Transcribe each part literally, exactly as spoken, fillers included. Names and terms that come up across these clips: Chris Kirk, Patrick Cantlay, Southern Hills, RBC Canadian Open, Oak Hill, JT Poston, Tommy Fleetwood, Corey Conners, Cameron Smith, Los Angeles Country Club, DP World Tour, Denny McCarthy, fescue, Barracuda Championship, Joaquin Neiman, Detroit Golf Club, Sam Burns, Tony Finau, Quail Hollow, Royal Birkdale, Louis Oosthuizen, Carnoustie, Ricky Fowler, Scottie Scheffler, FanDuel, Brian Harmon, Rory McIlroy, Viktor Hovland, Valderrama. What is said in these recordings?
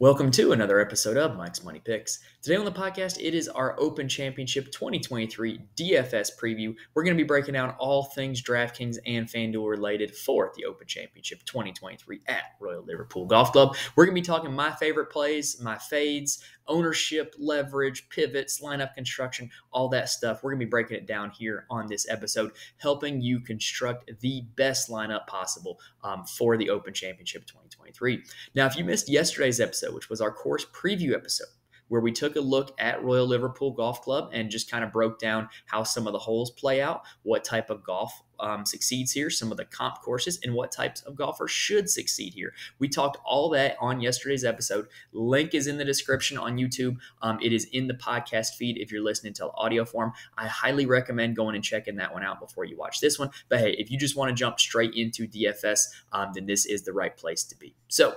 Welcome to another episode of Mike's Money Picks. Today on the podcast, it is our Open Championship twenty twenty-three D F S preview. We're going to be breaking down all things DraftKings and FanDuel related for the Open Championship twenty twenty-three at Royal Liverpool Golf Club. We're going to be talking my favorite plays, my fades, ownership, leverage, pivots, lineup construction, all that stuff. We're going to be breaking it down here on this episode, helping you construct the best lineup possible um, for the Open Championship twenty twenty-three. Now, if you missed yesterday's episode, which was our course preview episode, where we took a look at Royal Liverpool Golf Club and just kind of broke down how some of the holes play out, what type of golf um, succeeds here, some of the comp courses, and what types of golfers should succeed here. We talked all that on yesterday's episode. Link is in the description on YouTube. Um, it is in the podcast feed if you're listening to audio form. I highly recommend going and checking that one out before you watch this one. But hey, if you just want to jump straight into D F S, um, then this is the right place to be. So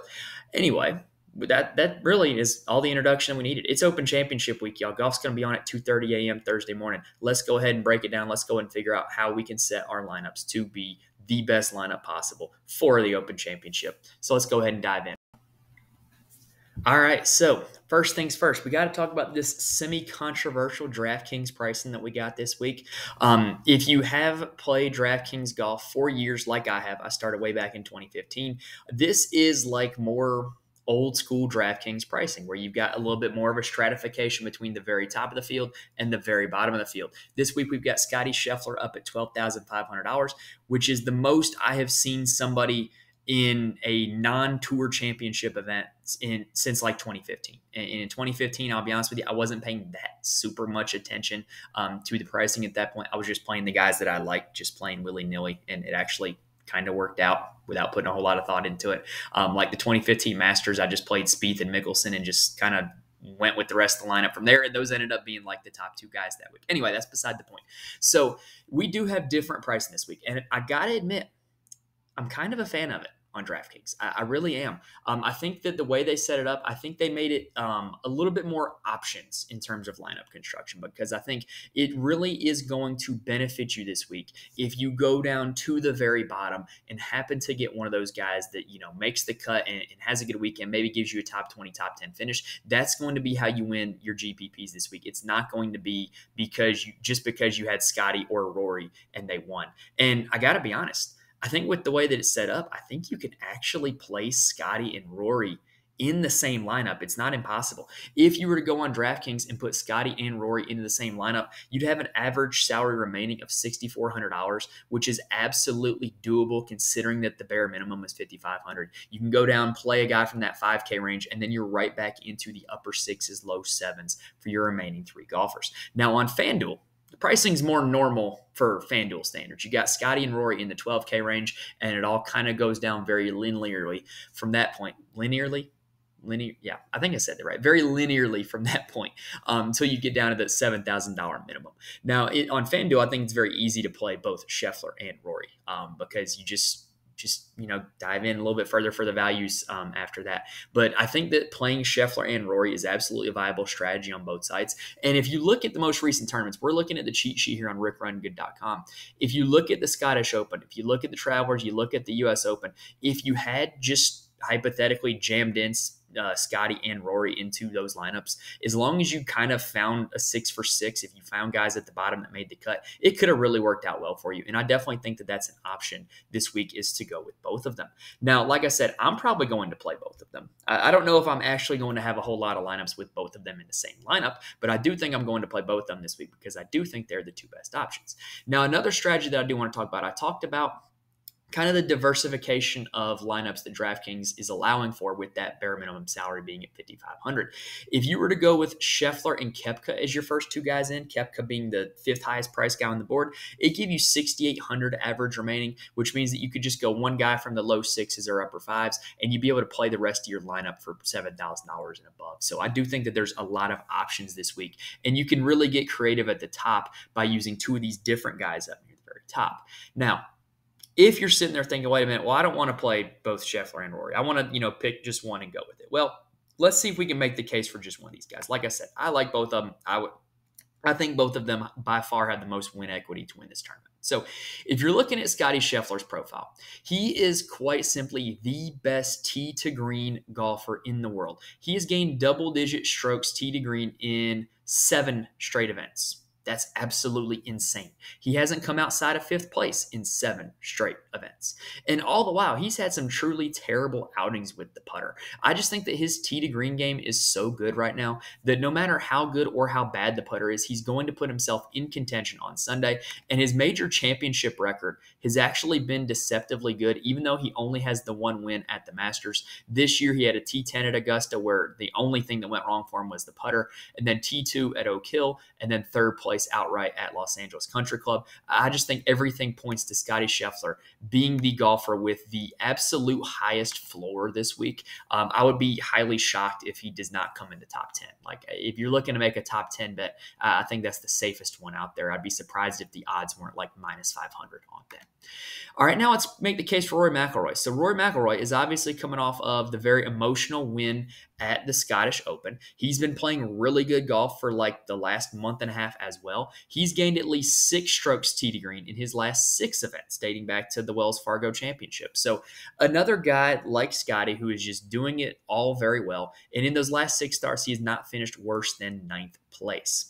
anyway, That that really is all the introduction we needed. It's Open Championship week, y'all. Golf's going to be on at two thirty a.m. Thursday morning. Let's go ahead and break it down. Let's go and figure out how we can set our lineups to be the best lineup possible for the Open Championship. So let's go ahead and dive in. All right, so first things first, we got to talk about this semi-controversial DraftKings pricing that we got this week. Um, if you have played DraftKings golf for years like I have, I started way back in twenty fifteen, this is like more old school DraftKings pricing, where you've got a little bit more of a stratification between the very top of the field and the very bottom of the field. This week, we've got Scottie Scheffler up at twelve thousand five hundred dollars, which is the most I have seen somebody in a non-tour championship event in since like twenty fifteen. And in twenty fifteen, I'll be honest with you, I wasn't paying that super much attention um, to the pricing at that point. I was just playing the guys that I liked, just playing willy-nilly, and it actually kind of worked out without putting a whole lot of thought into it. Um, like the twenty fifteen Masters, I just played Spieth and Mickelson and just kind of went with the rest of the lineup from there. And those ended up being like the top two guys that week. Anyway, that's beside the point. So we do have different pricing this week. And I got to admit, I'm kind of a fan of it on DraftKings. I, I really am. Um, I think that the way they set it up, I think they made it um, a little bit more options in terms of lineup construction, because I think it really is going to benefit you this week if you go down to the very bottom and happen to get one of those guys that, you know, makes the cut and, and has a good weekend, maybe gives you a top twenty, top ten finish. That's going to be how you win your G P Ps this week. It's not going to be because you, just because you had Scottie or Rory and they won. And I got to be honest, I think with the way that it's set up, I think you can actually place Scottie and Rory in the same lineup. It's not impossible. If you were to go on DraftKings and put Scottie and Rory into the same lineup, you'd have an average salary remaining of six thousand four hundred dollars, which is absolutely doable considering that the bare minimum is five thousand five hundred dollars. You can go down, play a guy from that five K range, and then you're right back into the upper sixes, low sevens for your remaining three golfers. Now on FanDuel, the pricing's more normal for FanDuel standards. You got Scottie and Rory in the twelve K range, and it all kind of goes down very linearly from that point. Linearly? Linear, yeah, I think I said that right. Very linearly from that point until um, you get down to the seven thousand dollars minimum. Now, it, on FanDuel, I think it's very easy to play both Scheffler and Rory um, because you just – just, you know, dive in a little bit further for the values um, after that. But I think that playing Scheffler and Rory is absolutely a viable strategy on both sides. And if you look at the most recent tournaments, we're looking at the cheat sheet here on rick run good dot com. If you look at the Scottish Open, if you look at the Travelers, you look at the U S Open, if you had just hypothetically jammed in uh, Scottie and Rory into those lineups, as long as you kind of found a six for six, if you found guys at the bottom that made the cut, it could have really worked out well for you. And I definitely think that that's an option this week, is to go with both of them. Now, like I said, I'm probably going to play both of them. I, I don't know if I'm actually going to have a whole lot of lineups with both of them in the same lineup, but I do think I'm going to play both of them this week because I do think they're the two best options. Now, another strategy that I do want to talk about, I talked about kind of the diversification of lineups that DraftKings is allowing for with that bare minimum salary being at five thousand five hundred dollars. If you were to go with Scheffler and Koepka as your first two guys in, Koepka being the fifth highest price guy on the board, it'd give you six thousand eight hundred dollars average remaining, which means that you could just go one guy from the low sixes or upper fives, and you'd be able to play the rest of your lineup for seven thousand dollars and above. So I do think that there's a lot of options this week, and you can really get creative at the top by using two of these different guys up near the very top. Now, if you're sitting there thinking, wait a minute, well, I don't want to play both Scheffler and Rory, I want to, you know, pick just one and go with it. Well, let's see if we can make the case for just one of these guys. Like I said, I like both of them. I would, I think both of them by far had the most win equity to win this tournament. So if you're looking at Scottie Scheffler's profile, he is quite simply the best tee to green golfer in the world. He has gained double-digit strokes tee to green in seven straight events. That's absolutely insane. He hasn't come outside of fifth place in seven straight events. And all the while, he's had some truly terrible outings with the putter. I just think that his tee to green game is so good right now that no matter how good or how bad the putter is, he's going to put himself in contention on Sunday. And his major championship record has actually been deceptively good, even though he only has the one win at the Masters. This year, he had a T ten at Augusta where the only thing that went wrong for him was the putter, and then T two at Oak Hill, and then third place outright at Los Angeles Country Club. I just think everything points to Scottie Scheffler being the golfer with the absolute highest floor this week. Um, I would be highly shocked if he does not come into top ten. Like, if you're looking to make a top ten bet, uh, I think that's the safest one out there. I'd be surprised if the odds weren't like minus five hundred on that. All right, now let's make the case for Rory McIlroy. So Rory McIlroy is obviously coming off of the very emotional win at the Scottish Open. He's been playing really good golf for like the last month and a half as well. He's gained at least six strokes tee to green in his last six events, dating back to the Wells Fargo Championship. So another guy like Scottie who is just doing it all very well. And in those last six starts, he has not finished worse than ninth place.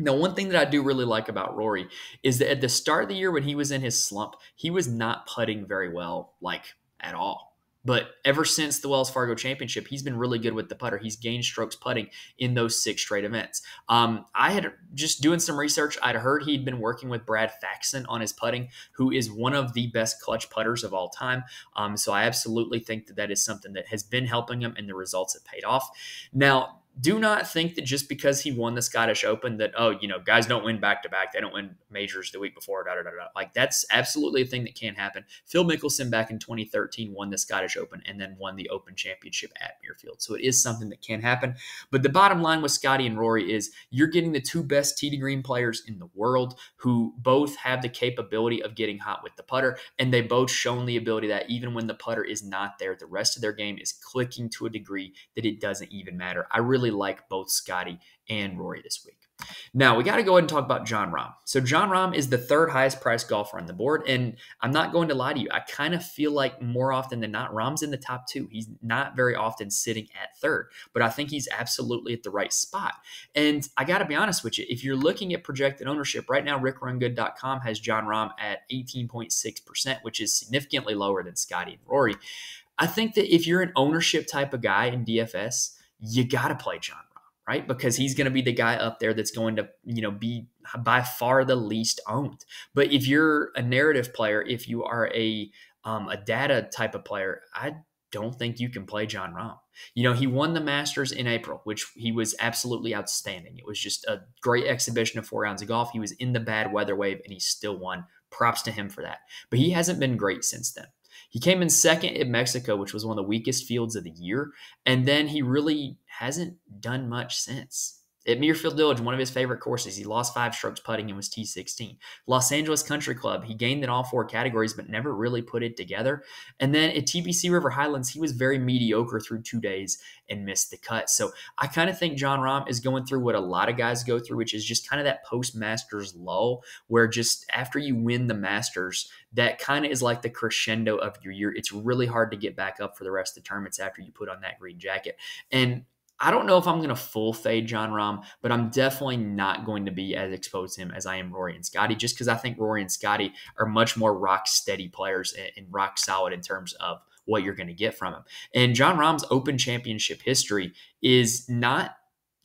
Now, one thing that I do really like about Rory is that at the start of the year when he was in his slump, he was not putting very well, like at all. But ever since the Wells Fargo Championship, he's been really good with the putter. He's gained strokes putting in those six straight events. Um, I had just doing some research. I'd heard he'd been working with Brad Faxon on his putting, who is one of the best clutch putters of all time. Um, so I absolutely think that that is something that has been helping him, and the results have paid off. Now, do not think that just because he won the Scottish Open that, oh, you know, guys don't win back-to-back. They don't win majors the week before, da da da da. Like, that's absolutely a thing that can happen. Phil Mickelson back in twenty thirteen won the Scottish Open and then won the Open Championship at Muirfield. So it is something that can happen. But the bottom line with Scottie and Rory is you're getting the two best tee to green players in the world who both have the capability of getting hot with the putter, and they both shown the ability that even when the putter is not there, the rest of their game is clicking to a degree that it doesn't even matter. I really like both Scottie and Rory this week. Now, we got to go ahead and talk about John Rahm. So John Rahm is the third highest priced golfer on the board, and I'm not going to lie to you. I kind of feel like more often than not, Rahm's in the top two. He's not very often sitting at third, but I think he's absolutely at the right spot. And I got to be honest with you. If you're looking at projected ownership right now, Rick Run Good dot com has John Rahm at eighteen point six percent, which is significantly lower than Scottie and Rory. I think that if you're an ownership type of guy in D F S, you got to play John Rahm, right? Because he's going to be the guy up there that's going to, you know, be by far the least owned. But if you're a narrative player, if you are a um, a data type of player, I don't think you can play John Rahm. You know, he won the Masters in April, which he was absolutely outstanding. It was just a great exhibition of four rounds of golf. He was in the bad weather wave, and he still won. Props to him for that. But he hasn't been great since then. He came in second in Mexico, which was one of the weakest fields of the year. And then he really hasn't done much since. At Muirfield Village, one of his favorite courses, he lost five strokes putting and was T sixteen. Los Angeles Country Club, he gained in all four categories but never really put it together. And then at T P C River Highlands, he was very mediocre through two days and missed the cut. So I kind of think John Rahm is going through what a lot of guys go through, which is just kind of that post-Masters lull where just after you win the Masters, that kind of is like the crescendo of your year. It's really hard to get back up for the rest of the tournaments after you put on that green jacket. And I don't know if I'm going to full fade John Rahm, but I'm definitely not going to be as exposed to him as I am Rory and Scottie, just because I think Rory and Scottie are much more rock steady players and rock solid in terms of what you're going to get from him. And John Rahm's Open Championship history is not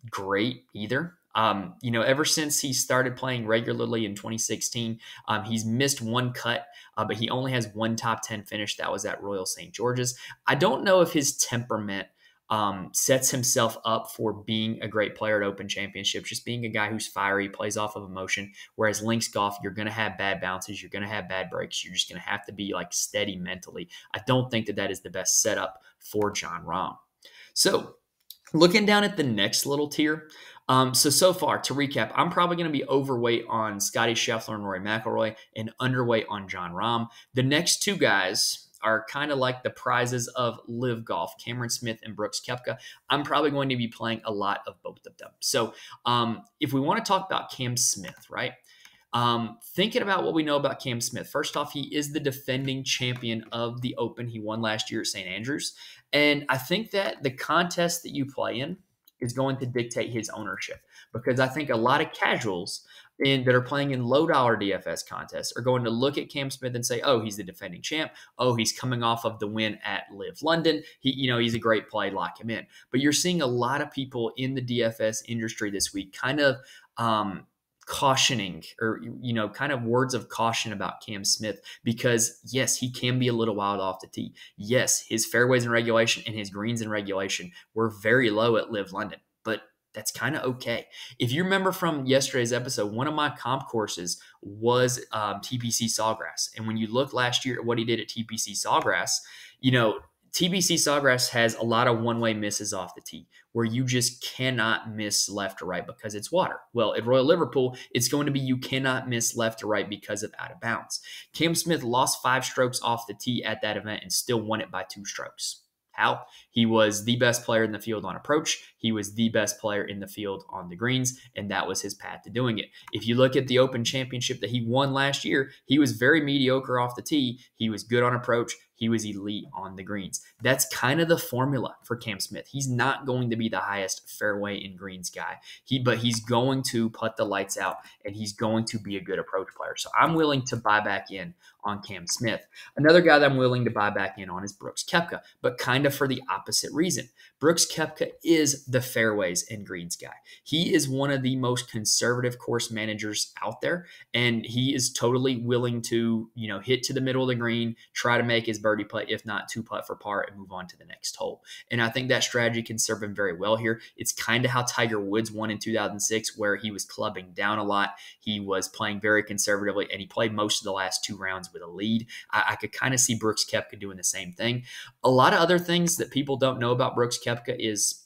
great either. Um, you know, ever since he started playing regularly in twenty sixteen, um, he's missed one cut, uh, but he only has one top ten finish. That was at Royal Saint George's. I don't know if his temperament Um, sets himself up for being a great player at Open Championships, just being a guy who's fiery, plays off of emotion. Whereas links golf, you're going to have bad bounces. You're going to have bad breaks. You're just going to have to be like steady mentally. I don't think that that is the best setup for John Rahm. So looking down at the next little tier. Um, so, so far, to recap, I'm probably going to be overweight on Scottie Scheffler and Rory McIlroy and underweight on John Rahm. The next two guys are kind of like the prizes of live golf, Cameron Smith and Brooks Koepka. I'm probably going to be playing a lot of both of them. So um, if we want to talk about Cam Smith, right? Um, thinking about what we know about Cam Smith, first off, he is the defending champion of the Open. He won last year at Saint Andrews. And I think that the contest that you play in is going to dictate his ownership, because I think a lot of casuals in, that are playing in low-dollar D F S contests are going to look at Cam Smith and say, oh, he's the defending champ. Oh, he's coming off of the win at Live London. He, you know, he's a great play. Lock him in. But you're seeing a lot of people in the D F S industry this week kind of um, – cautioning, or, you know, kind of words of caution about Cam Smith, because yes, he can be a little wild off the tee. Yes, his fairways in regulation and his greens in regulation were very low at Live London, but that's kind of okay. If you remember from yesterday's episode, one of my comp courses was um, T P C Sawgrass. And when you look last year at what he did at T P C Sawgrass, you know, T P C Sawgrass has a lot of one-way misses off the tee where you just cannot miss left to right because it's water. Well, at Royal Liverpool, it's going to be you cannot miss left to right because of out of bounds. Cam Smith lost five strokes off the tee at that event and still won it by two strokes. How? He was the best player in the field on approach. He was the best player in the field on the greens, and that was his path to doing it. If you look at the Open Championship that he won last year, he was very mediocre off the tee. He was good on approach. He was elite on the greens. That's kind of the formula for Cam Smith. He's not going to be the highest fairway and greens guy, he, but he's going to putt the lights out, and he's going to be a good approach player. So I'm willing to buy back in on Cam Smith. Another guy that I'm willing to buy back in on is Brooks Koepka, but kind of for the opposite reason. Brooks Koepka is the fairways and greens guy. He is one of the most conservative course managers out there, and he is totally willing to, you know, hit to the middle of the green, try to make his birdie putt, if not two putt for par, and move on to the next hole. And I think that strategy can serve him very well here. It's kind of how Tiger Woods won in two thousand six, where he was clubbing down a lot. He was playing very conservatively, and he played most of the last two rounds with a lead. I, I could kind of see Brooks Koepka doing the same thing. A lot of other things that people don't know about Brooks Koepka is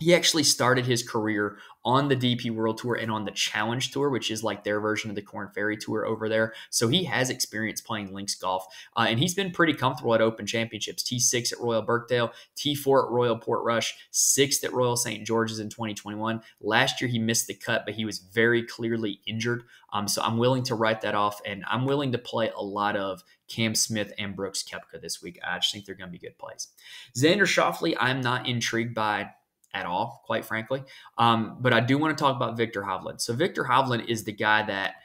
he actually started his career on the D P World Tour and on the Challenge Tour, which is like their version of the Corn Ferry Tour over there. So he has experience playing links golf, uh, and he's been pretty comfortable at Open Championships. T six at Royal Birkdale, T four at Royal Portrush, sixth at Royal Saint George's in twenty twenty-one. Last year he missed the cut, but he was very clearly injured. Um, so I'm willing to write that off, and I'm willing to play a lot of Cam Smith and Brooks Koepka this week. I just think they're going to be good plays. Xander Schauffele, I'm not intrigued by at all, quite frankly. Um, but I do want to talk about Viktor Hovland. So Viktor Hovland is the guy that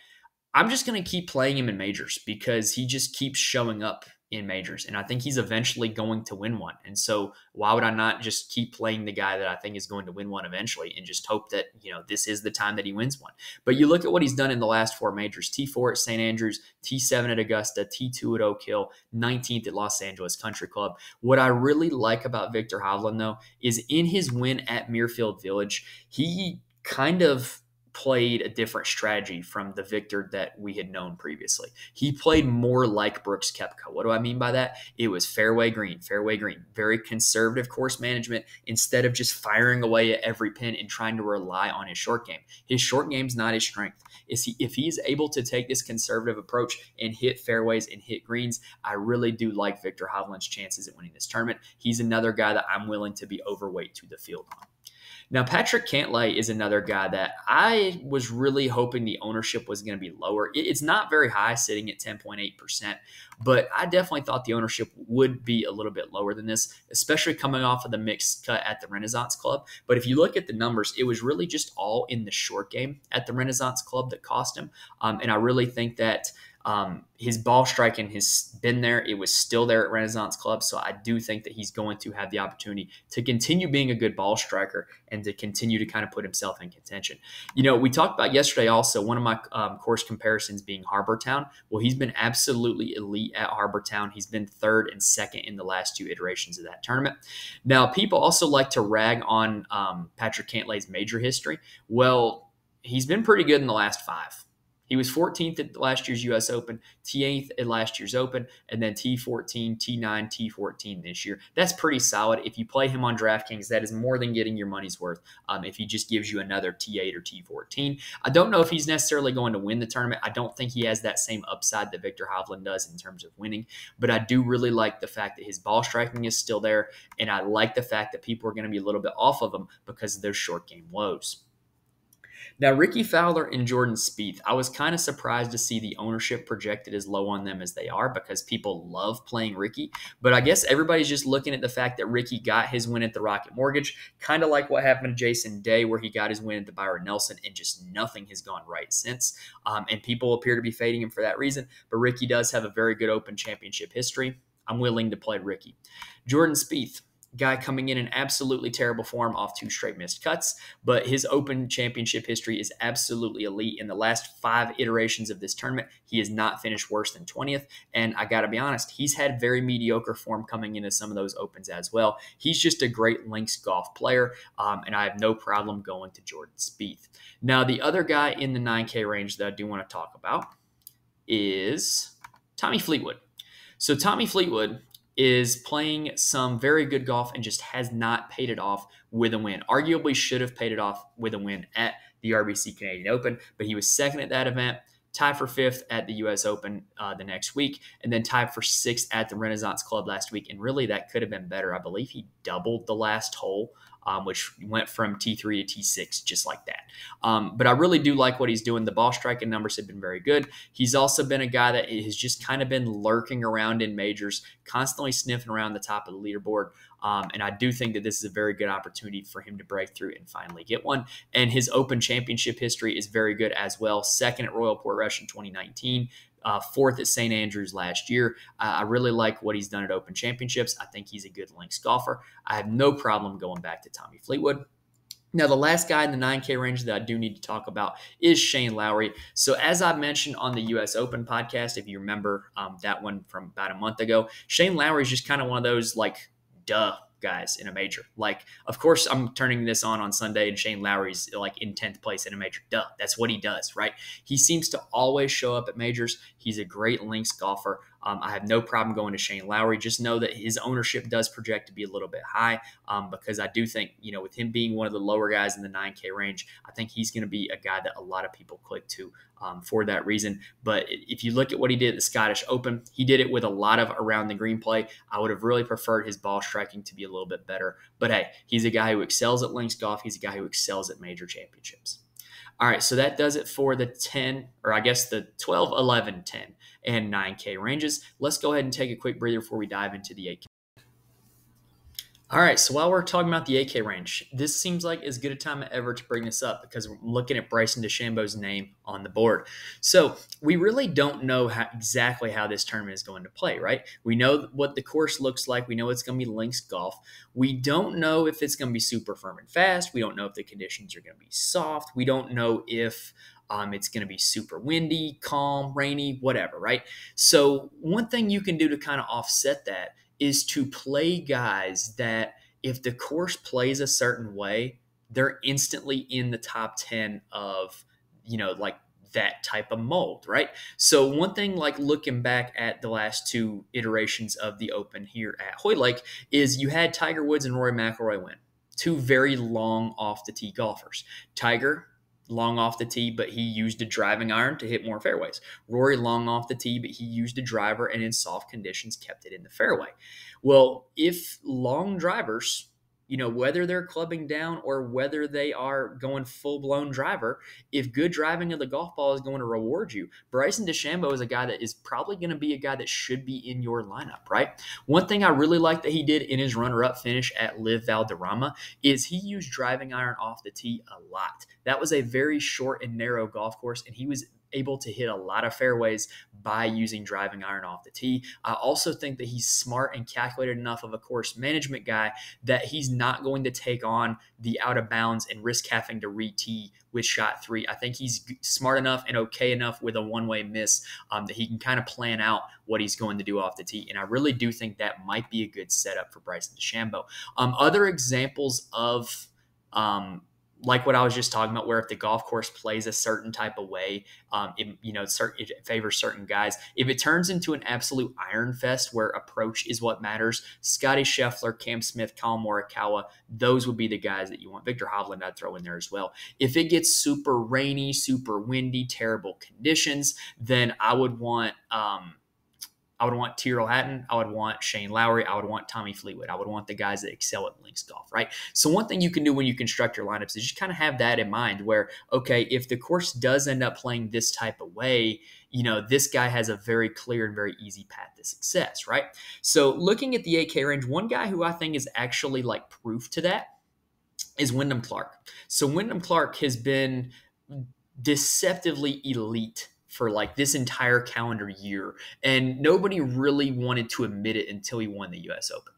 I'm just going to keep playing him in majors because he just keeps showing up in majors. And I think he's eventually going to win one. And so why would I not just keep playing the guy that I think is going to win one eventually and just hope that, you know, this is the time that he wins one. But you look at what he's done in the last four majors: T four at Saint Andrews, T seven at Augusta, T two at Oak Hill, nineteenth at Los Angeles Country Club. What I really like about Viktor Hovland, though, is in his win at Muirfield Village, he kind of played a different strategy from the Viktor that we had known previously. He played more like Brooks Koepka. What do I mean by that? It was fairway green, fairway green, very conservative course management instead of just firing away at every pin and trying to rely on his short game. His short game's not his strength. Is he, if he's able to take this conservative approach and hit fairways and hit greens, I really do like Viktor Hovland's chances at winning this tournament. He's another guy that I'm willing to be overweight to the field on. Now, Patrick Cantlay is another guy that I was really hoping the ownership was going to be lower. It's not very high, sitting at ten point eight percent, but I definitely thought the ownership would be a little bit lower than this, especially coming off of the mixed cut at the Renaissance Club. But if you look at the numbers, it was really just all in the short game at the Renaissance Club that cost him. Um, and I really think that Um, his ball striking has been there. It was still there at Renaissance Club. So I do think that he's going to have the opportunity to continue being a good ball striker and to continue to kind of put himself in contention. You know, we talked about yesterday also, one of my um, course comparisons being Harbortown. Well, he's been absolutely elite at Harbortown. He's been third and second in the last two iterations of that tournament. Now, people also like to rag on um, Patrick Cantlay's major history. Well, he's been pretty good in the last five. He was fourteenth at last year's U S Open, T eighth at last year's Open, and then T fourteen, T nine, T fourteen this year. That's pretty solid. If you play him on DraftKings, that is more than getting your money's worth um, if he just gives you another T eight or T fourteen. I don't know if he's necessarily going to win the tournament. I don't think he has that same upside that Viktor Hovland does in terms of winning, but I do really like the fact that his ball striking is still there, and I like the fact that people are going to be a little bit off of him because of their short game woes. Now, Ricky Fowler and Jordan Spieth, I was kind of surprised to see the ownership projected as low on them as they are because people love playing Ricky. But I guess everybody's just looking at the fact that Ricky got his win at the Rocket Mortgage, kind of like what happened to Jason Day where he got his win at the Byron Nelson and just nothing has gone right since. Um, and people appear to be fading him for that reason. But Ricky does have a very good Open Championship history. I'm willing to play Ricky. Jordan Spieth. Guy coming in in absolutely terrible form off two straight missed cuts, but his Open Championship history is absolutely elite. In the last five iterations of this tournament, he has not finished worse than twentieth, and I got to be honest, he's had very mediocre form coming into some of those Opens as well. He's just a great links golf player, um, and I have no problem going to Jordan Spieth. Now, the other guy in the nine K range that I do want to talk about is Tommy Fleetwood. So Tommy Fleetwood is playing some very good golf and just has not paid it off with a win. Arguably should have paid it off with a win at the R B C Canadian Open, but he was second at that event, tied for fifth at the U S Open uh, the next week, and then tied for sixth at the Renaissance Club last week. And really, that could have been better. I believe he doubled the last hole, um, which went from T three to T six, just like that. Um, but I really do like what he's doing. The ball striking numbers have been very good. He's also been a guy that has just kind of been lurking around in majors, constantly sniffing around the top of the leaderboard. Um, and I do think that this is a very good opportunity for him to break through and finally get one. And his Open Championship history is very good as well. Second at Royal Portrush in twenty nineteen, uh, fourth at Saint Andrews last year. Uh, I really like what he's done at Open Championships. I think he's a good links golfer. I have no problem going back to Tommy Fleetwood. Now, the last guy in the nine K range that I do need to talk about is Shane Lowry. So as I mentioned on the U S Open podcast, if you remember um, that one from about a month ago, Shane Lowry is just kind of one of those like, duh, guys in a major. Like, of course, I'm turning this on on Sunday and Shane Lowry's like in tenth place in a major. Duh, that's what he does, right? He seems to always show up at majors. He's a great links golfer. Um, I have no problem going to Shane Lowry. Just know that his ownership does project to be a little bit high um, because I do think, you know, with him being one of the lower guys in the nine K range, I think he's going to be a guy that a lot of people click to um, for that reason. But if you look at what he did at the Scottish Open, he did it with a lot of around the green play. I would have really preferred his ball striking to be a little bit better. But hey, he's a guy who excels at links golf. He's a guy who excels at major championships. All right, so that does it for the ten, or I guess the twelve, eleven, ten, and nine K ranges. Let's go ahead and take a quick breather before we dive into the eight K. All right, so while we're talking about the eight K range, this seems like as good a time ever to bring this up because we're looking at Bryson DeChambeau's name on the board. So we really don't know how, exactly how this tournament is going to play, right? We know what the course looks like. We know it's going to be links golf. We don't know if it's going to be super firm and fast. We don't know if the conditions are going to be soft. We don't know if Um, it's going to be super windy, calm, rainy, whatever, right? So one thing you can do to kind of offset that is to play guys that if the course plays a certain way, they're instantly in the top ten of, you know, like that type of mold, right? So one thing, like looking back at the last two iterations of the Open here at Hoyle Lake, is you had Tiger Woods and Rory McIlroy win. Two very long off the tee golfers. Tiger long off the tee, but he used a driving iron to hit more fairways. Rory long off the tee, but he used a driver and in soft conditions kept it in the fairway. Well, if long drivers, you know, whether they're clubbing down or whether they are going full-blown driver, if good driving of the golf ball is going to reward you, Bryson DeChambeau is a guy that is probably going to be a guy that should be in your lineup, right? One thing I really like that he did in his runner-up finish at Liv Valderrama is he used driving iron off the tee a lot. That was a very short and narrow golf course, and he was able to hit a lot of fairways by using driving iron off the tee. I also think that he's smart and calculated enough of a course management guy that he's not going to take on the out of bounds and risk having to re-tee with shot three. I think he's smart enough and okay enough with a one-way miss um, that he can kind of plan out what he's going to do off the tee. And I really do think that might be a good setup for Bryson DeChambeau. Um, other examples of um, like what I was just talking about, where if the golf course plays a certain type of way, um, it, you know, it favors certain guys. If it turns into an absolute iron fest where approach is what matters, Scottie Scheffler, Cam Smith, Colin Morikawa, those would be the guys that you want. Viktor Hovland I'd throw in there as well. If it gets super rainy, super windy, terrible conditions, then I would want um, I would want Tyrrell Hatton. I would want Shane Lowry. I would want Tommy Fleetwood. I would want the guys that excel at links golf, right? So one thing you can do when you construct your lineups is just kind of have that in mind where, okay, if the course does end up playing this type of way, you know, this guy has a very clear and very easy path to success, right? So looking at the eight K range, one guy who I think is actually like proof to that is Wyndham Clark. So Wyndham Clark has been deceptively elite for like this entire calendar year. And nobody really wanted to admit it until he won the U S Open.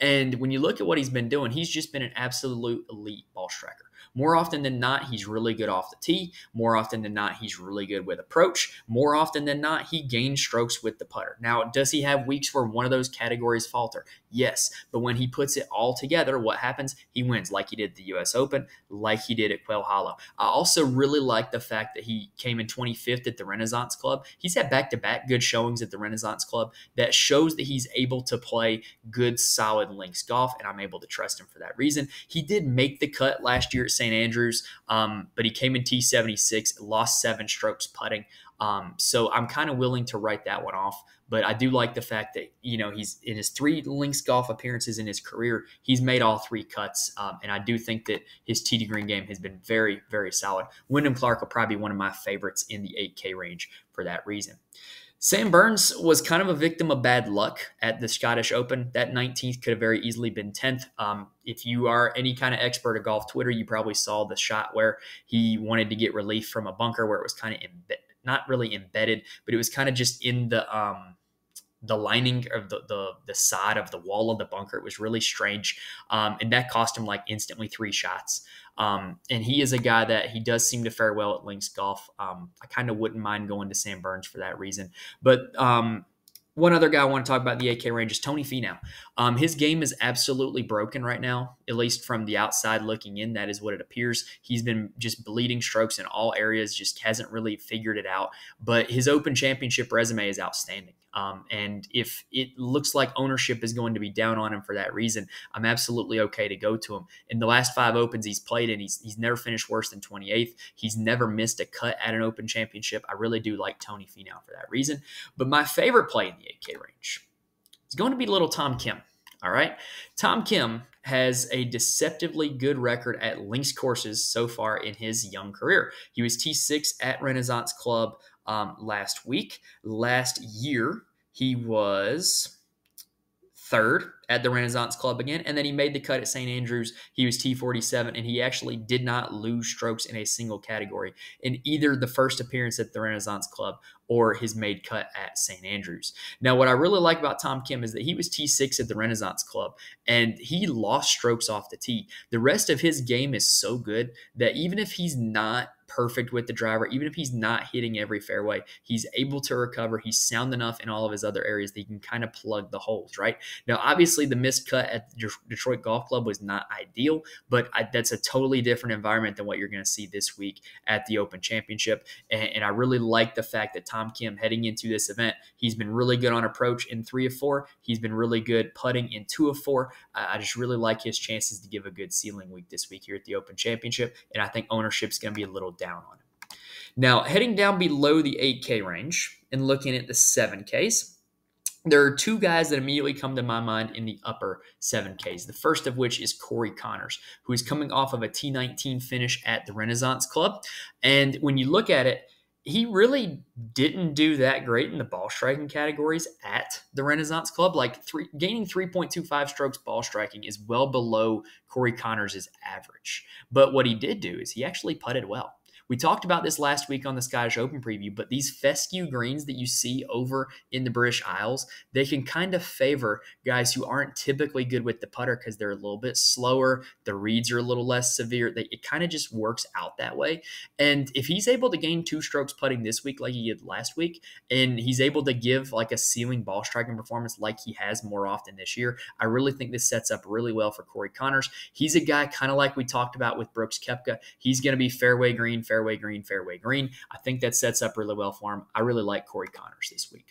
And when you look at what he's been doing, he's just been an absolute elite ball striker. More often than not, he's really good off the tee. More often than not, he's really good with approach. More often than not, he gains strokes with the putter. Now, does he have weeks where one of those categories falter? Yes, but when he puts it all together, what happens? He wins, like he did at the U S Open, like he did at Quail Hollow. I also really like the fact that he came in twenty-fifth at the Renaissance Club. He's had back-to-back good showings at the Renaissance Club that shows that he's able to play good, solid links golf, and I'm able to trust him for that reason. He did make the cut last year at Saint Andrews, um, but he came in T seventy-six, lost seven strokes putting. Um, so I'm kind of willing to write that one off, but I do like the fact that, you know, he's in his three links golf appearances in his career, he's made all three cuts. Um, and I do think that his tee to green game has been very, very solid. Wyndham Clark will probably be one of my favorites in the eight K range for that reason. Sam Burns was kind of a victim of bad luck at the Scottish Open. That nineteenth could have very easily been tenth. Um, if you are any kind of expert at golf Twitter, you probably saw the shot where he wanted to get relief from a bunker where it was kind of embedded, not really embedded, but it was kind of just in the um, the lining of the, the the side of the wall of the bunker. It was really strange, um, and that cost him like instantly three shots. Um, and he is a guy that he does seem to fare well at links golf. Um, I kind of wouldn't mind going to Sam Burns for that reason. But um, one other guy I want to talk about in the eight K range is Tony Finau. Um, his game is absolutely broken right now, at least from the outside looking in. That is what it appears. He's been just bleeding strokes in all areas, just hasn't really figured it out. But his Open Championship resume is outstanding. Um, and if it looks like ownership is going to be down on him for that reason, I'm absolutely okay to go to him. In the last five Opens he's played in, he's, he's never finished worse than twenty-eighth. He's never missed a cut at an Open Championship. I really do like Tony Finau for that reason. But my favorite play in the eight K range is going to be little Tom Kim. All right. Tom Kim has a deceptively good record at links courses so far in his young career. He was T six at Renaissance Club Um, last week. Last year, he was third at the Renaissance Club again, and then he made the cut at Saint Andrews. He was T forty-seven, and he actually did not lose strokes in a single category in either the first appearance at the Renaissance Club or his made cut at Saint Andrews. Now, what I really like about Tom Kim is that he was T six at the Renaissance Club, and he lost strokes off the tee. The rest of his game is so good that even if he's not perfect with the driver, even if he's not hitting every fairway, he's able to recover. He's sound enough in all of his other areas that he can kind of plug the holes, right? Now, obviously, the missed cut at the Detroit Golf Club was not ideal, but I, that's a totally different environment than what you're going to see this week at the Open Championship. And, and I really like the fact that Tom Kim, heading into this event, he's been really good on approach in three of four. He's been really good putting in two of four. I, I just really like his chances to give a good ceiling week this week here at the Open Championship, and I think ownership's going to be a little down on him. Now, heading down below the eight K range and looking at the seven Ks, there are two guys that immediately come to my mind in the upper seven Ks, the first of which is Corey Conners, who is coming off of a T nineteen finish at the Renaissance Club. And when you look at it, he really didn't do that great in the ball striking categories at the Renaissance Club. Like three, gaining three point two five strokes ball striking is well below Corey Conners' average. But what he did do is he actually putted well. We talked about this last week on the Scottish Open preview, but these fescue greens that you see over in the British Isles, they can kind of favor guys who aren't typically good with the putter because they're a little bit slower. The reads are a little less severe. They, it kind of just works out that way. And if he's able to gain two strokes putting this week like he did last week, and he's able to give like a ceiling ball striking performance like he has more often this year, I really think this sets up really well for Corey Conners. He's a guy kind of like we talked about with Brooks Koepka. He's going to be fairway green, fairway fairway green, fairway green. I think that sets up really well for him. I really like Corey Conners this week.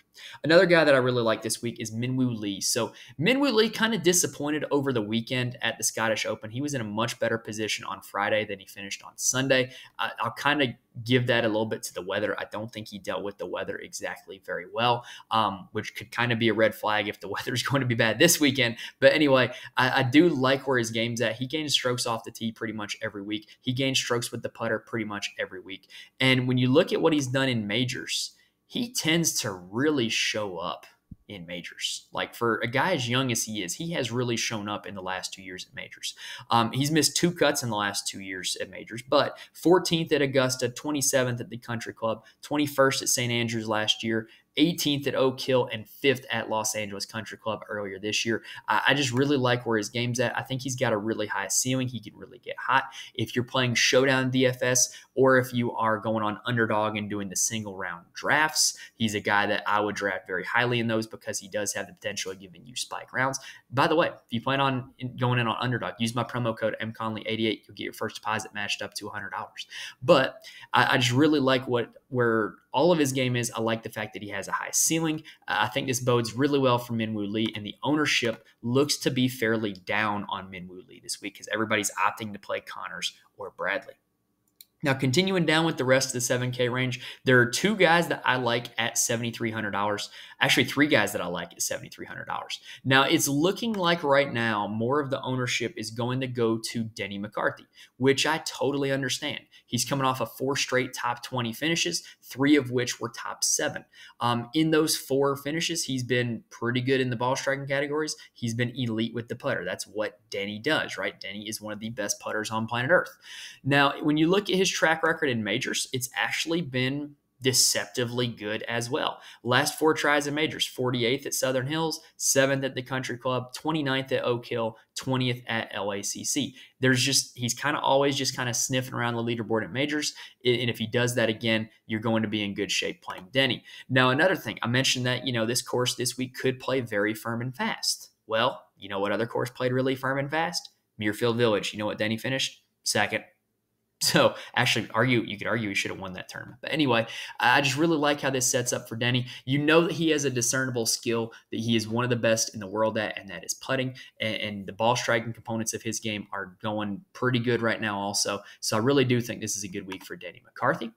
Another guy that I really like this week is Min Woo Lee. So Min Woo Lee kind of disappointed over the weekend at the Scottish Open. He was in a much better position on Friday than he finished on Sunday. I, I'll kind of give that a little bit to the weather. I don't think he dealt with the weather exactly very well, um, which could kind of be a red flag if the weather is going to be bad this weekend. But anyway, I, I do like where his game's at. He gains strokes off the tee pretty much every week. He gains strokes with the putter pretty much every week. And when you look at what he's done in majors, he tends to really show up in majors. Like, for a guy as young as he is, he has really shown up in the last two years at majors. Um, he's missed two cuts in the last two years at majors, but fourteenth at Augusta, twenty-seventh at the Country Club, twenty-first at Saint Andrews last year, eighteenth at Oak Hill, and fifth at Los Angeles Country Club earlier this year. I, I just really like where his game's at. I think he's got a really high ceiling. He could really get hot. If you're playing showdown D F S, or if you are going on underdog and doing the single round drafts, he's a guy that I would draft very highly in those because he does have the potential of giving you spike rounds. By the way, if you plan on going in on underdog, use my promo code M Conley eighty-eight. You'll get your first deposit matched up to one hundred dollars. But I, I just really like what where all of his game is. I like the fact that he has a high ceiling. Uh, I think this bodes really well for Min Woo Lee, and the ownership looks to be fairly down on Min Woo Lee this week because everybody's opting to play Conners or Bradley. Now, continuing down with the rest of the seven K range, there are two guys that I like at seven thousand three hundred dollars. Actually, three guys that I like at seven thousand three hundred dollars. Now, it's looking like right now more of the ownership is going to go to Denny McCarthy, which I totally understand. He's coming off of four straight top twenty finishes, three of which were top seven. Um, in those four finishes, he's been pretty good in the ball striking categories. He's been elite with the putter. That's what Denny does, right? Denny is one of the best putters on planet Earth. Now, when you look at his track record in majors, it's actually been deceptively good as well. Last four tries in majors, forty-eighth at Southern Hills, seventh at the Country Club, twenty-ninth at Oak Hill, twentieth at L A C C. There's just, he's kind of always just kind of sniffing around the leaderboard at majors. And if he does that again, you're going to be in good shape playing Denny. Now, another thing, I mentioned that, you know, this course this week could play very firm and fast. Well, you know what other course played really firm and fast? Muirfield Village. You know what Denny finished? Second. So actually, argue you could argue he should have won that tournament. But anyway, I just really like how this sets up for Denny. You know that he has a discernible skill that he is one of the best in the world at, and that is putting. And, and the ball striking components of his game are going pretty good right now also. So I really do think this is a good week for Denny McCarthy.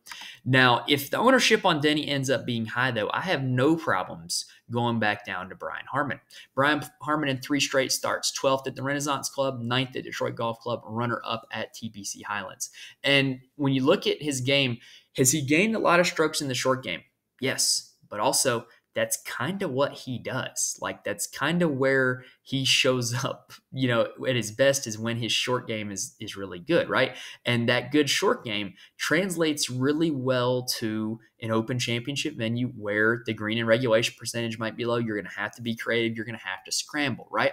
Now, if the ownership on Denny ends up being high, though, I have no problems going back down to Brian Harmon. Brian Harmon in three straight starts, twelfth at the Renaissance Club, ninth at Detroit Golf Club, runner-up at T P C Highlands. And when you look at his game, has he gained a lot of strokes in the short game? Yes, but also that's kind of what he does. Like, that's kind of where he shows up, you know, at his best is when his short game is, is really good, right? And that good short game translates really well to an Open Championship venue where the green and regulation percentage might be low. You're going to have to be creative. You're going to have to scramble, right?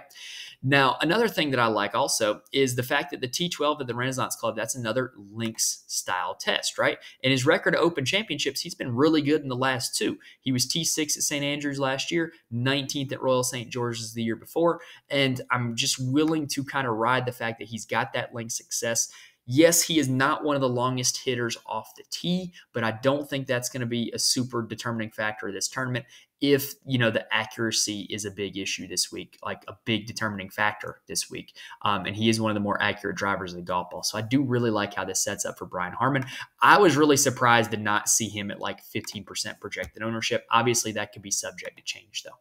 Now, another thing that I like also is the fact that the T twelve at the Renaissance Club, that's another Lynx-style test, right? And his record of Open Championships, he's been really good in the last two. He was T six at Saint Andrews last year, nineteenth at Royal Saint George's the year before, and I'm just willing to kind of ride the fact that he's got that Lynx success. Yes, he is not one of the longest hitters off the tee, but I don't think that's going to be a super determining factor of this tournament if, you know, the accuracy is a big issue this week, like a big determining factor this week. Um, and he is one of the more accurate drivers of the golf ball. So I do really like how this sets up for Brian Harmon. I was really surprised to not see him at like fifteen percent projected ownership. Obviously, that could be subject to change, though.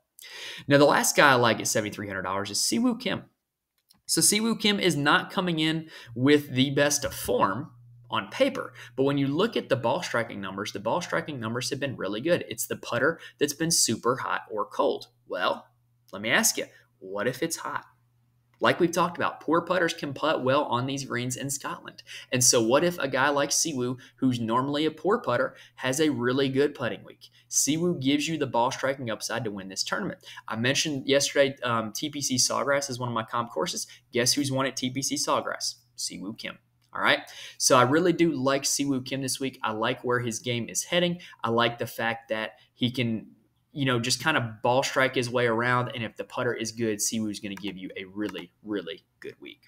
Now, the last guy I like at seven thousand three hundred dollars is Si Woo Kim. So Si Woo Kim is not coming in with the best of form on paper, but when you look at the ball striking numbers, the ball striking numbers have been really good. It's the putter that's been super hot or cold. Well, let me ask you, what if it's hot? Like we've talked about, poor putters can putt well on these greens in Scotland. And so what if a guy like Si Woo, who's normally a poor putter, has a really good putting week? Si Woo gives you the ball striking upside to win this tournament. I mentioned yesterday um, T P C Sawgrass is one of my comp courses. Guess who's won at T P C Sawgrass? Si Woo Kim. All right. So I really do like Si Woo Kim this week. I like where his game is heading. I like the fact that he can, you know, just kind of ball strike his way around. And if the putter is good, Si Woo's going to give you a really, really good week.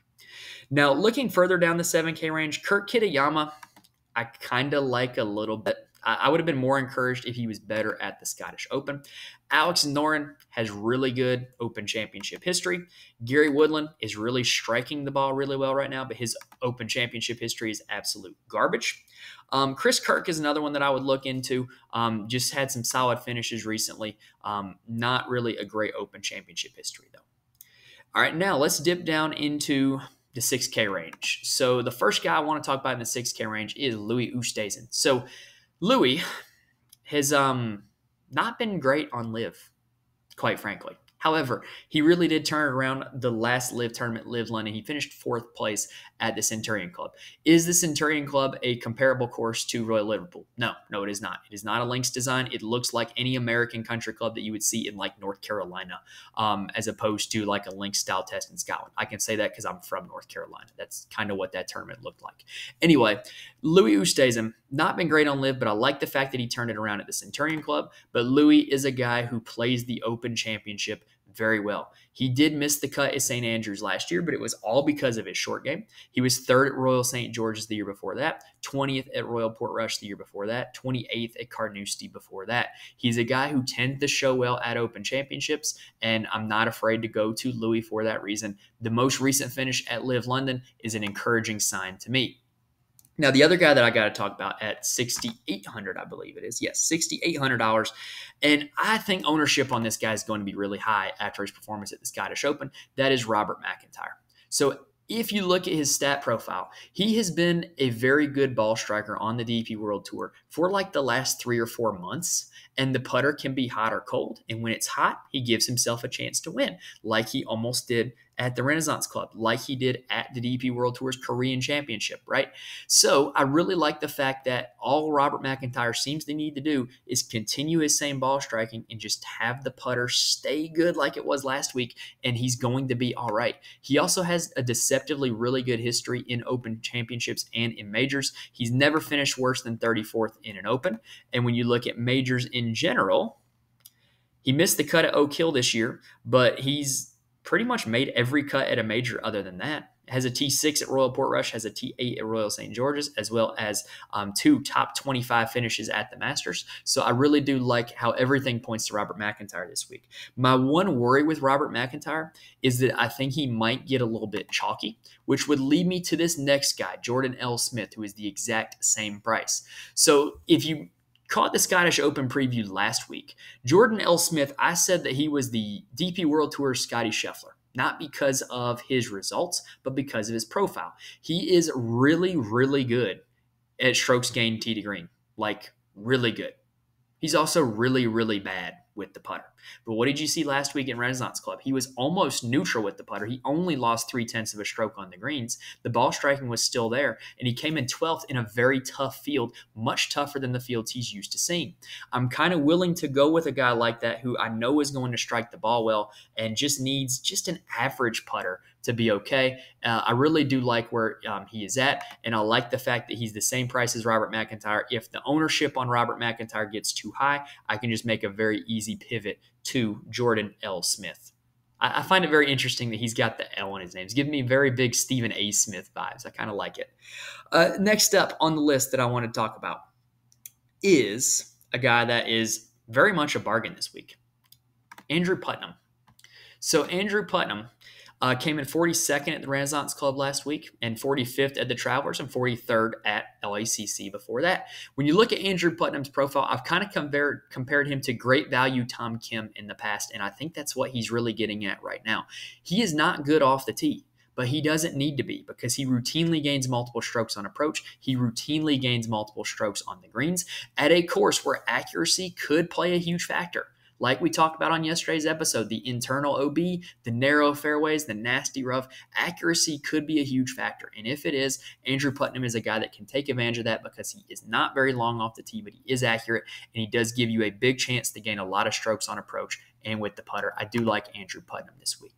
Now, looking further down the seven K range, Kurt Kitayama, I kind of like a little bit. I would have been more encouraged if he was better at the Scottish Open. Alex Noren has really good Open Championship history. Gary Woodland is really striking the ball really well right now, but his Open Championship history is absolute garbage. Um, Chris Kirk is another one that I would look into. Um, just had some solid finishes recently. Um, not really a great Open Championship history, though. All right, now let's dip down into the six K range. So the first guy I want to talk about in the six K range is Louis Oosthuizen. So Louis has um, not been great on Live, quite frankly. However, he really did turn around the last Live tournament, Live London. He finished fourth place at the Centurion Club. Is the Centurion Club a comparable course to Royal Liverpool? No, no, it is not. It is not a links design. It looks like any American country club that you would see in like North Carolina, um, as opposed to like a links style test in Scotland. I can say that because I'm from North Carolina. That's kind of what that tournament looked like. Anyway, Louis Oosthuizen, not been great on Live, but I like the fact that he turned it around at the Centurion Club. But Louis is a guy who plays the Open Championship very well. He did miss the cut at Saint Andrews last year, but it was all because of his short game. He was third at Royal Saint George's the year before that, twentieth at Royal Portrush the year before that, twenty-eighth at Carnoustie before that. He's a guy who tends to show well at Open Championships, and I'm not afraid to go to Louis for that reason. The most recent finish at Live London is an encouraging sign to me. Now, the other guy that I got to talk about at six thousand eight hundred dollars, I believe it is. Yes, six thousand eight hundred dollars. And I think ownership on this guy is going to be really high after his performance at the Scottish Open. That is Robert McIntyre. So if you look at his stat profile, he has been a very good ball striker on the D P World Tour for like the last three or four months, and the putter can be hot or cold. And when it's hot, he gives himself a chance to win, like he almost did at the Renaissance Club, like he did at the D P World Tour's Korean Championship, right? So I really like the fact that all Robert McIntyre seems to need to do is continue his same ball striking and just have the putter stay good like it was last week, and he's going to be all right. He also has a deceptively really good history in Open Championships and in majors. He's never finished worse than thirty-fourth in an Open, and when you look at majors in general, he missed the cut at Oak Hill this year, but he's pretty much made every cut at a major other than that. Has a T six at Royal Portrush, has a T eight at Royal Saint George's, as well as um, two top twenty-five finishes at the Masters. So I really do like how everything points to Robert McIntyre this week. My one worry with Robert McIntyre is that I think he might get a little bit chalky, which would lead me to this next guy, Jordan L. Smith, who is the exact same price. So if you caught the Scottish Open preview last week, Jordan L. Smith, I said that he was the D P World Tour's Scottie Scheffler, not because of his results, but because of his profile. He is really, really good at strokes gained tee to green, like really good. He's also really, really bad with the putter. But what did you see last week in Renaissance Club? He was almost neutral with the putter. He only lost three-tenths of a stroke on the greens. The ball striking was still there, and he came in twelfth in a very tough field, much tougher than the fields he's used to seeing. I'm kind of willing to go with a guy like that who I know is going to strike the ball well and just needs just an average putter to be okay. Uh, I really do like where um, he is at, and I like the fact that he's the same price as Robert McIntyre. If the ownership on Robert McIntyre gets too high, I can just make a very easy pivot to Jordan L. Smith. I, I find it very interesting that he's got the L in his name. It's giving me very big Stephen A. Smith vibes. I kind of like it. Uh, next up on the list that I want to talk about is a guy that is very much a bargain this week, Andrew Putnam. So Andrew Putnam Uh, came in forty-second at the Renaissance Club last week and forty-fifth at the Travelers and forty-third at L A C C before that. When you look at Andrew Putnam's profile, I've kind of compared, compared him to great value Tom Kim in the past, and I think that's what he's really getting at right now. He is not good off the tee, but he doesn't need to be because he routinely gains multiple strokes on approach. He routinely gains multiple strokes on the greens at a course where accuracy could play a huge factor. Like we talked about on yesterday's episode, the internal O B, the narrow fairways, the nasty rough, accuracy could be a huge factor. And if it is, Andrew Putnam is a guy that can take advantage of that because he is not very long off the tee, but he is accurate, and he does give you a big chance to gain a lot of strokes on approach and with the putter. I do like Andrew Putnam this week.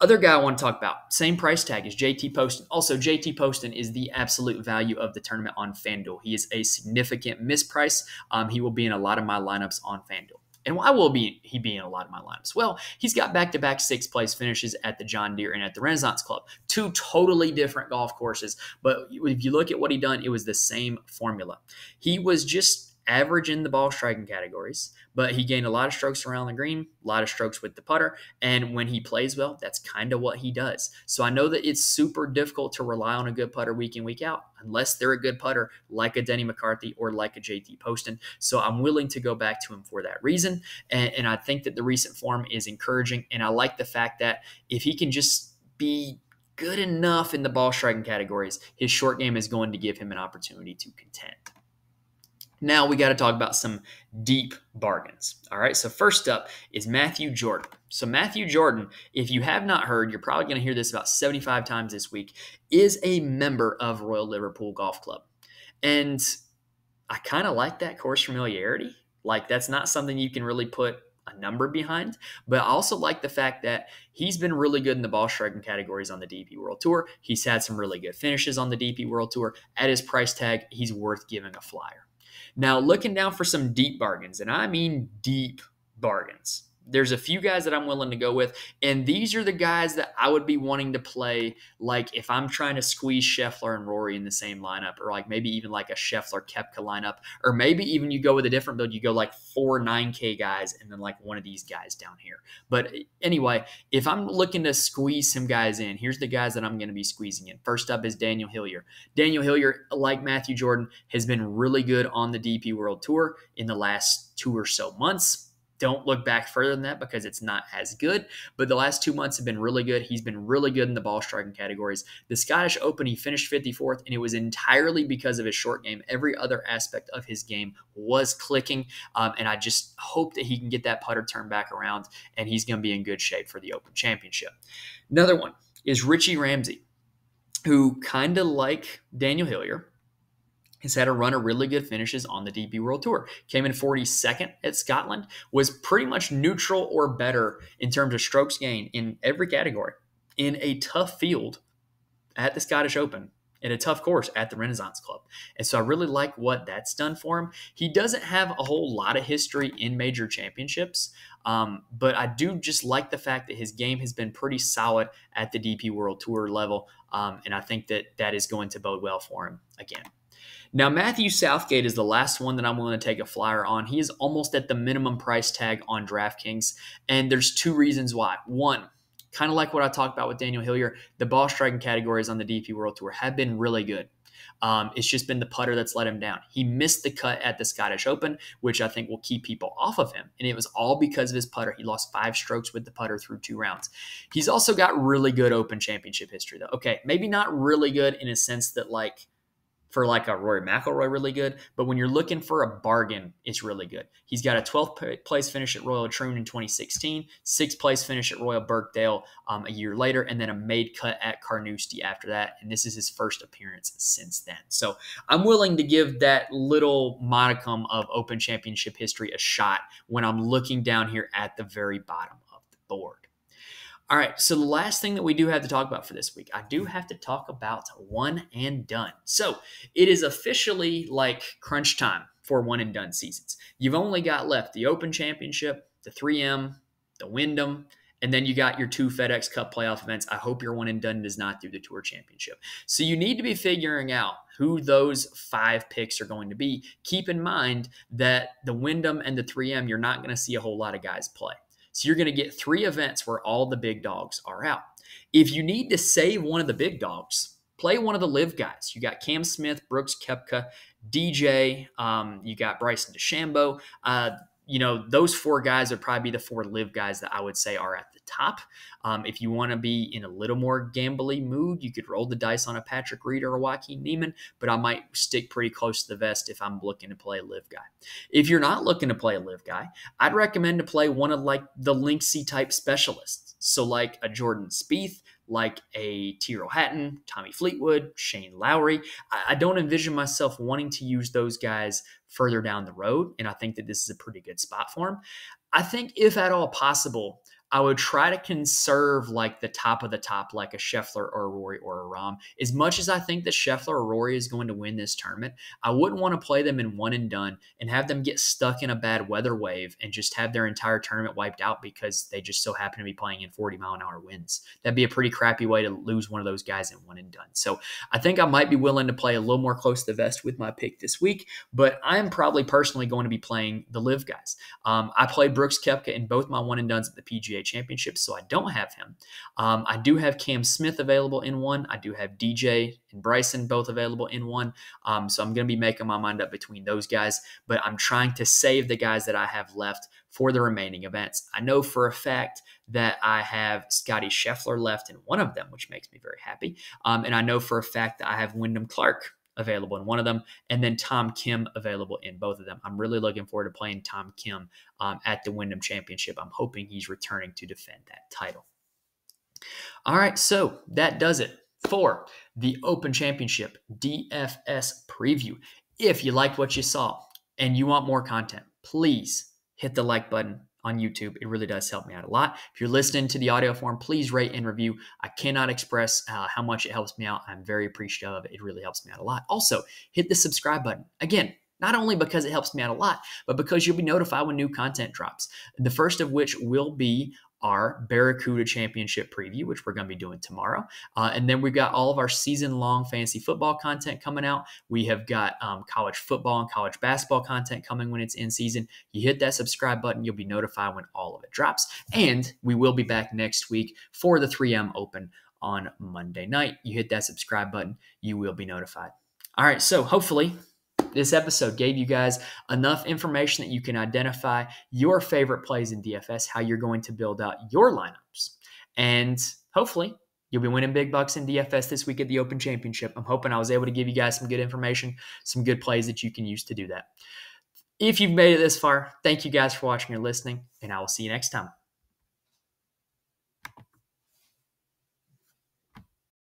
Other guy I want to talk about, same price tag as J T Poston. Also, J T Poston is the absolute value of the tournament on FanDuel. He is a significant misprice. Um, he will be in a lot of my lineups on FanDuel. And why will be he be in a lot of my lineups? Well, he's got back-to-back sixth-place finishes at the John Deere and at the Renaissance Club. Two totally different golf courses, but if you look at what he done, it was the same formula. He was just average in the ball striking categories, but he gained a lot of strokes around the green, a lot of strokes with the putter, and when he plays well, that's kind of what he does. So I know that it's super difficult to rely on a good putter week in, week out, unless they're a good putter like a Denny McCarthy or like a J T Poston. So I'm willing to go back to him for that reason, and, and I think that the recent form is encouraging, and I like the fact that if he can just be good enough in the ball striking categories, his short game is going to give him an opportunity to contend. Now we got to talk about some deep bargains. All right, so first up is Matthew Jordan. So Matthew Jordan, if you have not heard, you're probably going to hear this about seventy-five times this week, is a member of Royal Liverpool Golf Club. And I kind of like that course familiarity. Like, that's not something you can really put a number behind, but I also like the fact that he's been really good in the ball striking categories on the D P World Tour. He's had some really good finishes on the D P World Tour. At his price tag, he's worth giving a flyer. Now, looking down for some deep bargains, and I mean deep bargains, there's a few guys that I'm willing to go with, and these are the guys that I would be wanting to play, like if I'm trying to squeeze Scheffler and Rory in the same lineup, or like maybe even like a Scheffler-Koepka lineup, or maybe even you go with a different build, you go like four nine K guys, and then like one of these guys down here. But anyway, if I'm looking to squeeze some guys in, here's the guys that I'm going to be squeezing in. First up is Daniel Hillier. Daniel Hillier, like Matthew Jordan, has been really good on the D P World Tour in the last two or so months. Don't look back further than that because it's not as good. But the last two months have been really good. He's been really good in the ball striking categories. The Scottish Open, he finished fifty-fourth, and it was entirely because of his short game. Every other aspect of his game was clicking, um, and I just hope that he can get that putter turned back around, and he's going to be in good shape for the Open Championship. Another one is Richie Ramsey, who, kind of like Daniel Hillier, he's had a run of really good finishes on the D P World Tour. Came in forty-second at Scotland, was pretty much neutral or better in terms of strokes gained in every category, in a tough field at the Scottish Open, in a tough course at the Renaissance Club. And so I really like what that's done for him. He doesn't have a whole lot of history in major championships, um, but I do just like the fact that his game has been pretty solid at the D P World Tour level, um, and I think that that is going to bode well for him again. Now, Matthew Southgate is the last one that I'm willing to take a flyer on. He is almost at the minimum price tag on DraftKings, and there's two reasons why. One, kind of like what I talked about with Daniel Hillier, the ball striking categories on the D P World Tour have been really good. Um, it's just been the putter that's let him down. He missed the cut at the Scottish Open, which I think will keep people off of him. And it was all because of his putter. He lost five strokes with the putter through two rounds. He's also got really good Open Championship history, though. Okay, maybe not really good in a sense that, like, for like a Rory McIlroy, really good. But when you're looking for a bargain, it's really good. He's got a twelfth place finish at Royal Troon in twenty sixteen, sixth place finish at Royal Birkdale um, a year later, and then a made cut at Carnoustie after that. And this is his first appearance since then. So I'm willing to give that little modicum of Open Championship history a shot when I'm looking down here at the very bottom of the board. All right, so the last thing that we do have to talk about for this week, I do have to talk about one and done. So it is officially like crunch time for one and done seasons. You've only got left the Open Championship, the three M, the Wyndham, and then you got your two FedEx Cup playoff events. I hope your one and done does not do the Tour Championship. So you need to be figuring out who those five picks are going to be. Keep in mind that the Wyndham and the three M, you're not going to see a whole lot of guys play. So you're going to get three events where all the big dogs are out. If you need to save one of the big dogs, play one of the live guys. You got Cam Smith, Brooks Koepka, D J. Um, you got Bryson DeChambeau. Uh, you know, those four guys would probably be the four live guys that I would say are at the top. Um, if you want to be in a little more gambly mood, you could roll the dice on a Patrick Reed or a Joaquin Neiman, but I might stick pretty close to the vest if I'm looking to play a live guy. If you're not looking to play a live guy, I'd recommend to play one of like the linksy type specialists. So like a Jordan Spieth, like a Tyrrell Hatton, Tommy Fleetwood, Shane Lowry. I don't envision myself wanting to use those guys further down the road, and I think that this is a pretty good spot for him. I think if at all possible, I would try to conserve like the top of the top, like a Scheffler or a Rory or a Rahm. As much as I think that Scheffler or Rory is going to win this tournament, I wouldn't want to play them in one and done and have them get stuck in a bad weather wave and just have their entire tournament wiped out because they just so happen to be playing in forty mile an hour winds. That'd be a pretty crappy way to lose one of those guys in one and done. So I think I might be willing to play a little more close to the vest with my pick this week, but I'm probably personally going to be playing the live guys. Um, I played Brooks Koepka in both my one and dones at the P G A Championship, so I don't have him. Um, I do have Cam Smith available in one. I do have D J and Bryson both available in one. Um, so I'm going to be making my mind up between those guys, but I'm trying to save the guys that I have left for the remaining events. I know for a fact that I have Scottie Scheffler left in one of them, which makes me very happy. Um, and I know for a fact that I have Wyndham Clark available in one of them, and then Tom Kim available in both of them. I'm really looking forward to playing Tom Kim um, at the Wyndham Championship. I'm hoping he's returning to defend that title. All right, so that does it for the Open Championship D F S preview. If you liked what you saw and you want more content, please hit the like button on YouTube. It really does help me out a lot. If you're listening to the audio form, please rate and review. I cannot express uh, how much it helps me out. I'm very appreciative of it. It really helps me out a lot. Also, hit the subscribe button. Again, not only because it helps me out a lot, but because you'll be notified when new content drops, the first of which will be our Barracuda Championship preview, which we're going to be doing tomorrow. Uh, and then we've got all of our season-long fantasy football content coming out. We have got um, college football and college basketball content coming when it's in season. You hit that subscribe button, you'll be notified when all of it drops. And we will be back next week for the three M Open on Monday night. You hit that subscribe button, you will be notified. All right, so hopefully this episode gave you guys enough information that you can identify your favorite plays in D F S, how you're going to build out your lineups. And hopefully you'll be winning big bucks in D F S this week at the Open Championship. I'm hoping I was able to give you guys some good information, some good plays that you can use to do that. If you've made it this far, thank you guys for watching and listening, and I will see you next time.